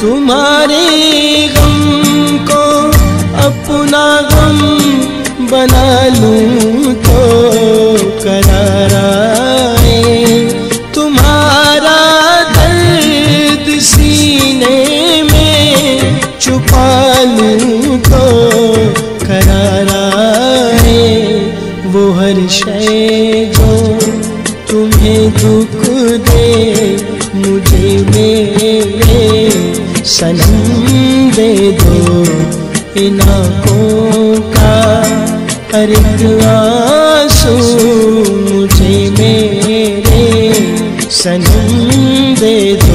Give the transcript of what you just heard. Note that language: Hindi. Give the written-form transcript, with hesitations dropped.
तुम्हारे गम को अपना गम बना लूं तो करारा है तुम्हारा दर्द सीने में छुपा लूं तो करारा है वो हर शय जो तुम्हें दुख दे मुझे मेरे सनम दे दो इन आँखों का हर एक आंसू मुझे मेरे सनम दे दो।